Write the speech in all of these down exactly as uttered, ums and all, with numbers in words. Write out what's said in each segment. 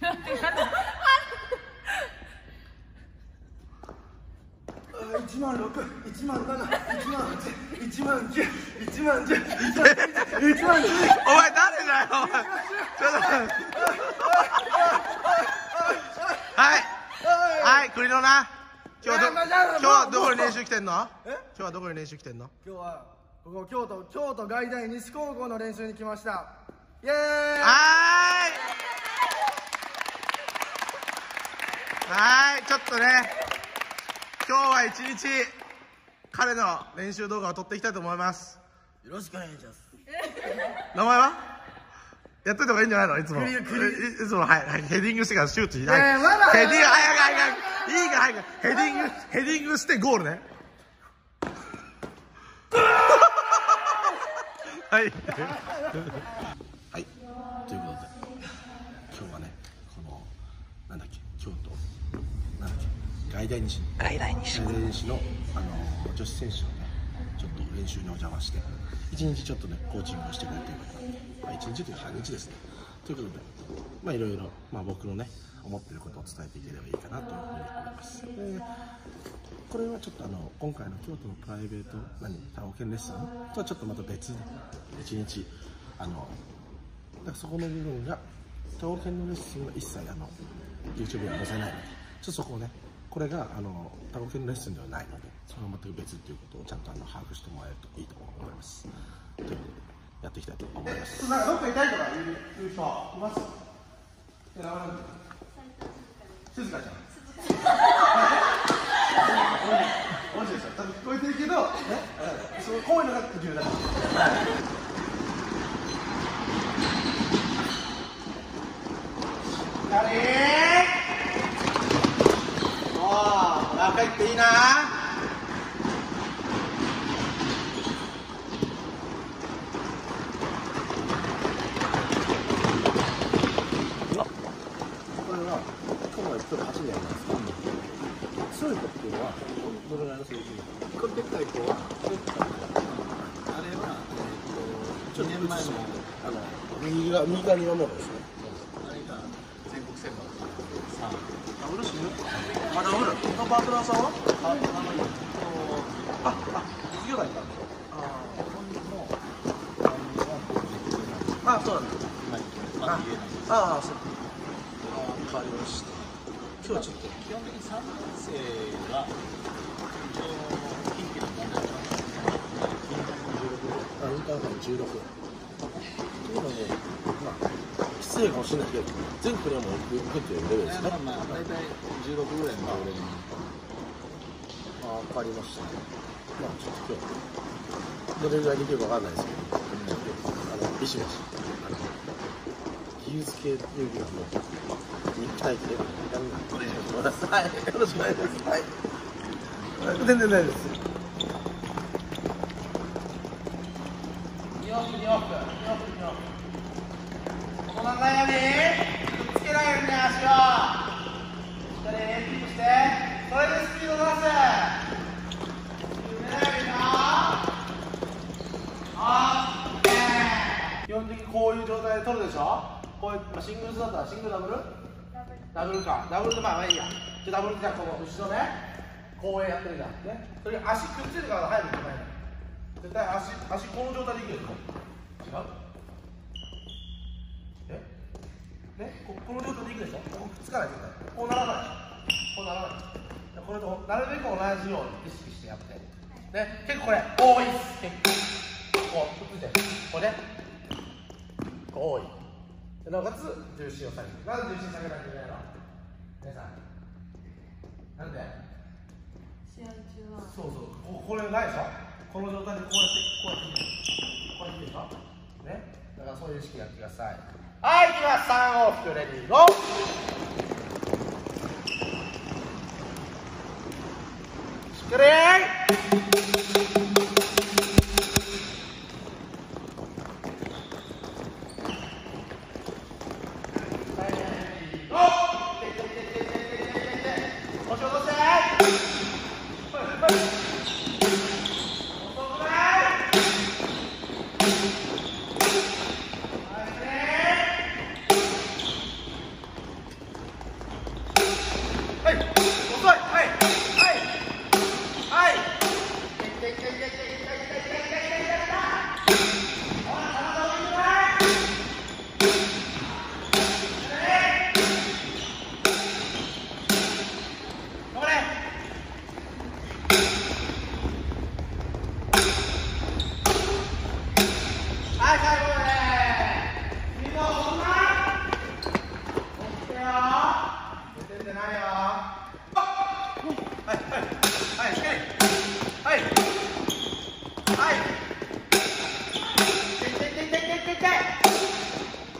はい、クリノナ、今日はどこに練習来てんの？今日はどこに練習来てんの？今日はここ京都京都外大西高校の練習に来ました。イエーイ！はい、ちょっとね、今日は一日彼の練習動画を撮っていきたいと思います。よろしくお願いします。名前は？やっといた方がいいんじゃないの？いつも。いつも、はい、はい、ヘディングしてからシュート。ヘディング、早く、早く、いいから、早く。ヘディング、ヘディングしてゴールね。はい。はい。ということで、今日はね、この、なんだっけ、京都、なんだっけ、外大西。外大西。外大西の、あの、女子選手のね、ちょっと練習にお邪魔して、一日ちょっとね、コーチングをしてくれてるから、まあ、一日というか半日ですね。ということで、まあいろいろ、まあ僕のね、思ってることを伝えていければいいかなというふうに思います。で、これはちょっとあの、今回の京都のプライベート、何、タオケンレッスンとはちょっとまた別に、一日、あの、だからそこの部分が、タオケンのレッスンは一切あの、YouTube には載せないので、ちょっとそこをね、これがあのタオケンのレッスンではないので、それは全く別ということをちゃんとあの把握してもらえるといいと思います。ということでやっていきたいと思います。なんかどっか痛いとか言う人います？静香ちゃん。おじいさん、多分聞こえてるけど、ね、その声の中で重大。誰？帰っていいな。これは今度は一人走りやります。強い子っていうのはどれぐらいの成績？これでっかい子は、あれはえっとにねんまえのあの右側右側に守るですね。あれが全国選抜。さあ、ダブルシム。あ、ダブル。このパートナーさんは？あ、あの、あ、あ、授業だったんですよ。ああ、本日の番組は。あ、そうなんです。はい。ああ、そう。変わりました。今日はちょっと基本的に三年生が近畿の問題がある。インターハイじゅうろく。というので、まあ。失礼かもしれないけど、全国にはもう行くっていうレベルですね。まあ、大体じゅうろくぐらいのレベルに変わりましたね。まあ、ちょっと今日、どれぐらいできるかわかんないですけど、あのビシバシ、技術系というよりはもう、肉体系で、はい、よろしくお願いします。はい、全然ないです。よくよく、よくよく。この中指つけないように足をしっかりキープして、それでスピードを出す。基本的にこういう状態で取るでしょ。こういう、まあ、シングルスだったらシングルダブルダブルかダブルで、まあまあいいや。じゃダブルじゃこの後ろね、こうやってるじゃんね。それ足くっついてから入るんじゃないの。絶対足足この状態でいけるの。違う。ね、こ, この状態でいくでしょ。ここくっつかないといけない。こうならないでしょ。こうならないでしょ。これとなるべく同じように意識してやってね。結構これ多いっす。結構こうくっついてこうねこう多い。なおかつ重心を下げる。なんで重心下げなきゃいけないの皆さん。なんで試合中はそうそう こ, これないでしょ。この状態でこうやってこうやってこうやっていいでしょね。だからそういう意識やってください。はい、いきます。三往復レディーゴー。しっかり。はい、レディーゴー。てててててててて。腰を落として。はいはい。落とない。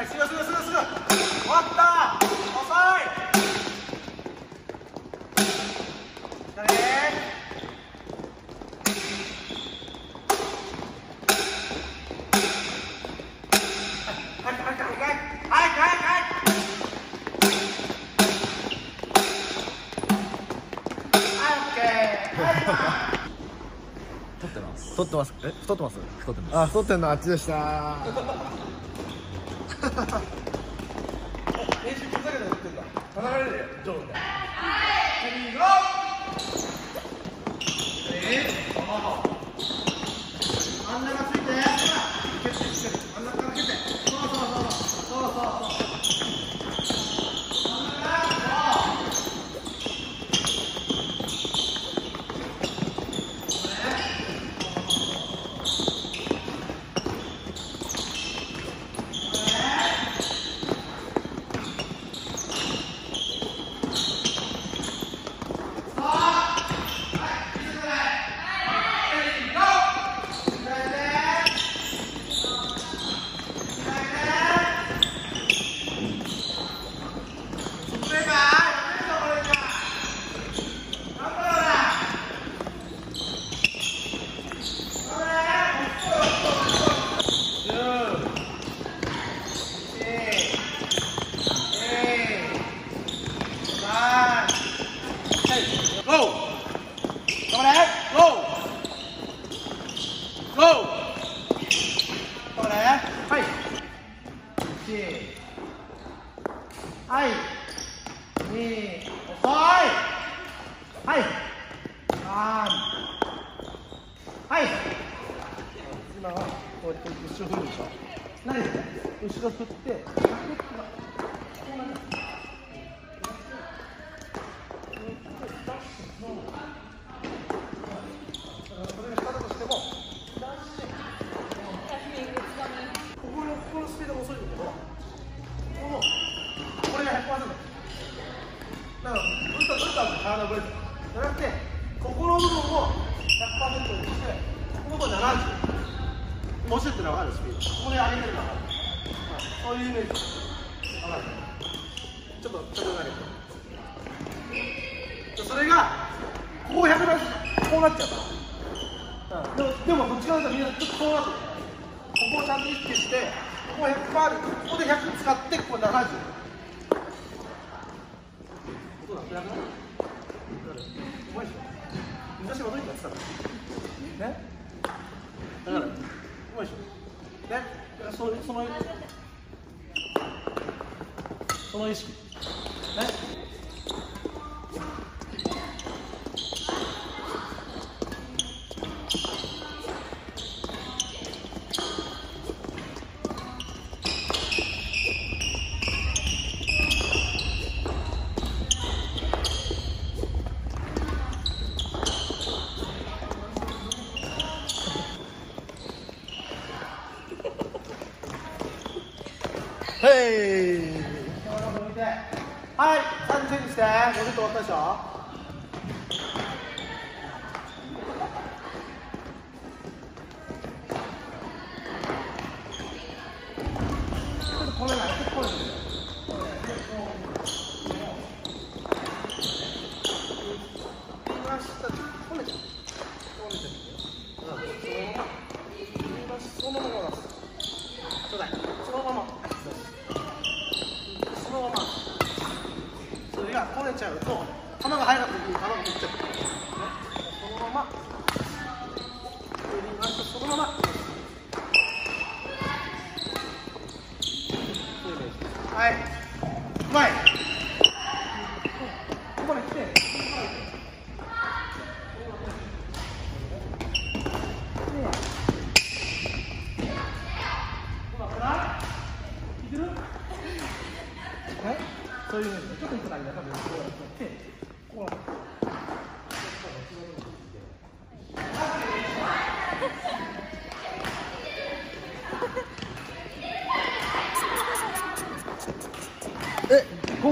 はい、すぐすぐすぐすぐ終わった遅い来たね。 太ってます。え、太ってます。太ってます。あ、太ってんのあっちでした。練習崩れてやってんだ。離れるよ。どうだ。はい。レディーゴー。えー。ああ。真ん中ついて。蹴って蹴って。真ん中から蹴って。そうそうそう。そうそうそう。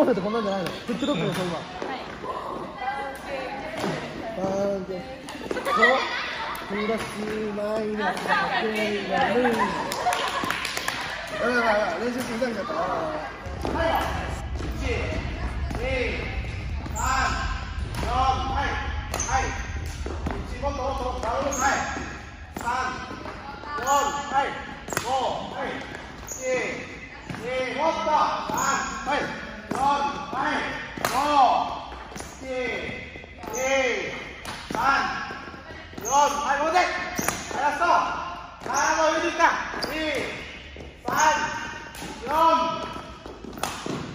ってこんなんじゃないの？フットロックのそう今。はい。プラスマイナス。来来来，练习形态就得了。来，一、二、三、四、来，来，四波左左右來，三、四、來，五、來，四、四波左，三、來，四、來，五、四、四、三。 ¡Dos! ¡Ahí voy! ¡Ahí está! ¡Ahí voy a visitar! ¡Sí! ¡Sal! ¡Dos!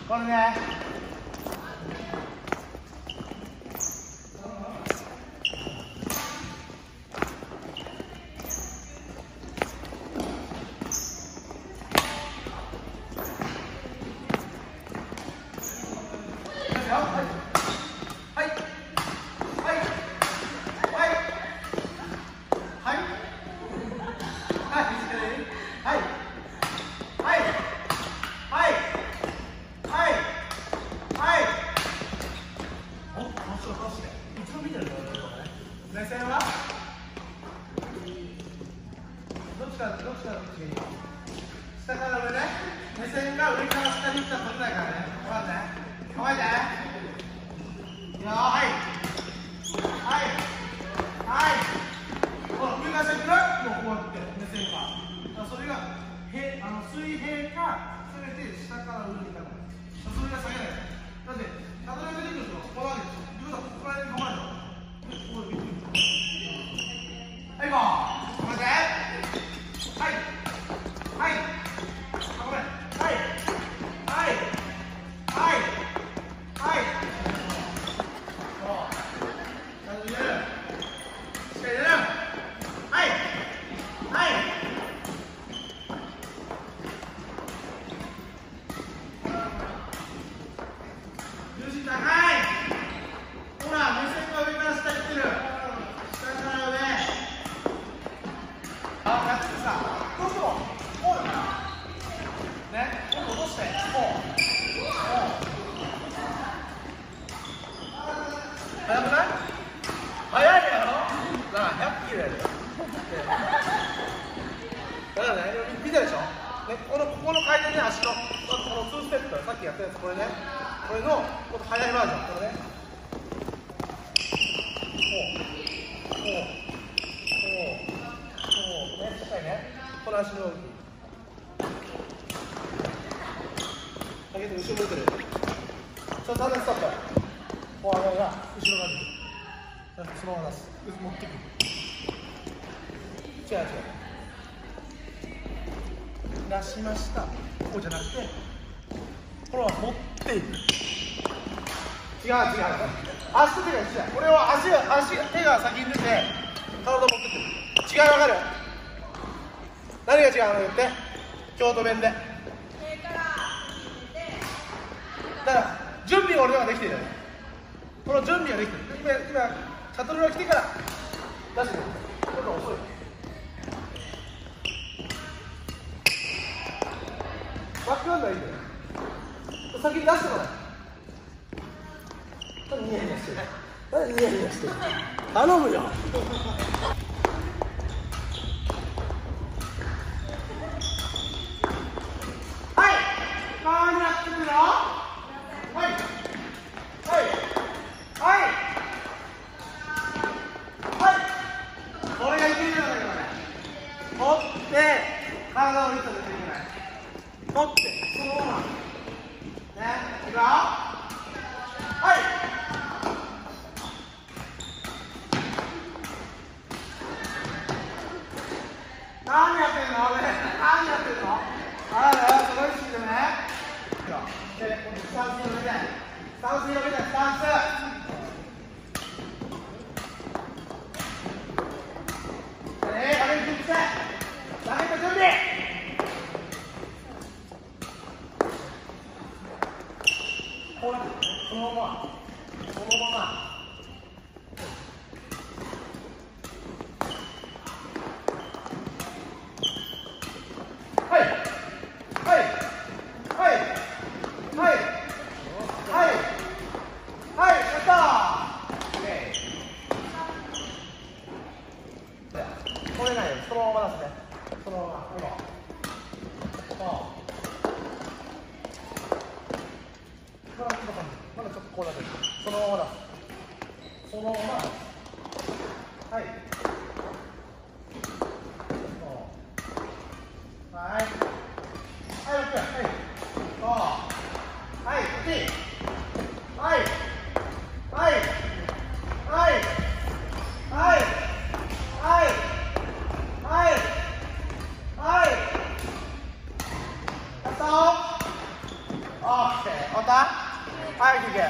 ¡Corre! Oh. そのまま、はい、はい、はい、ろっぷん、はい、はい、いち、はい、はい、はい、はい、はい、はい、はい、カット、オッケー、おた、はい、いけ。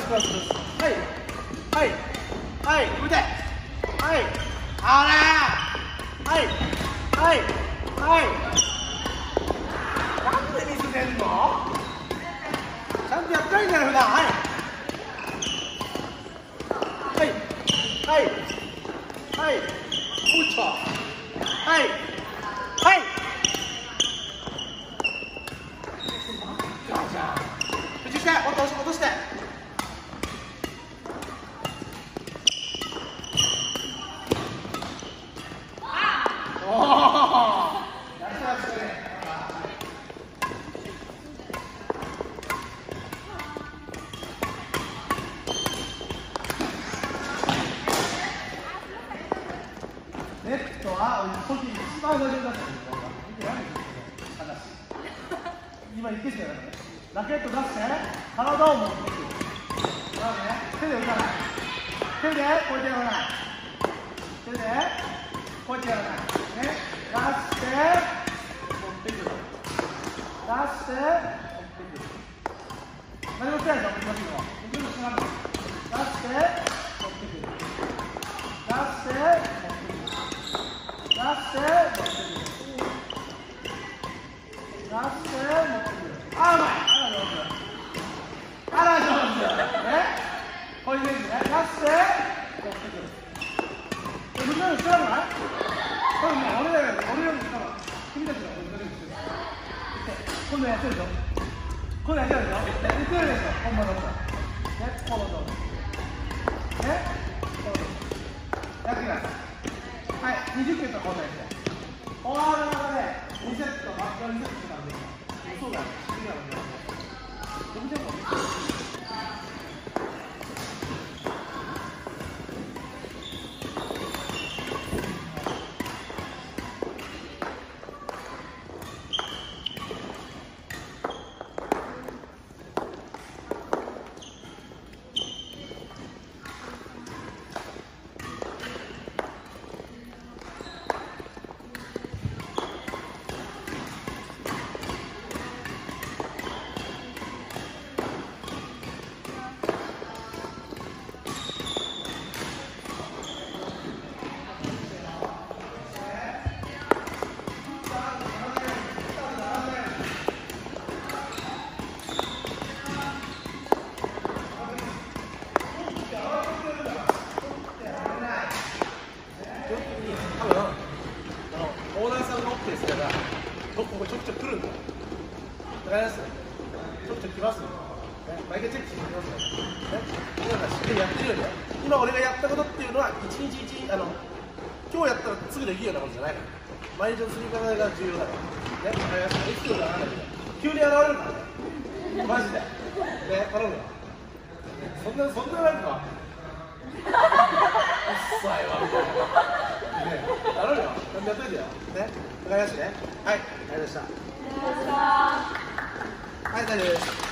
はい、大丈夫です。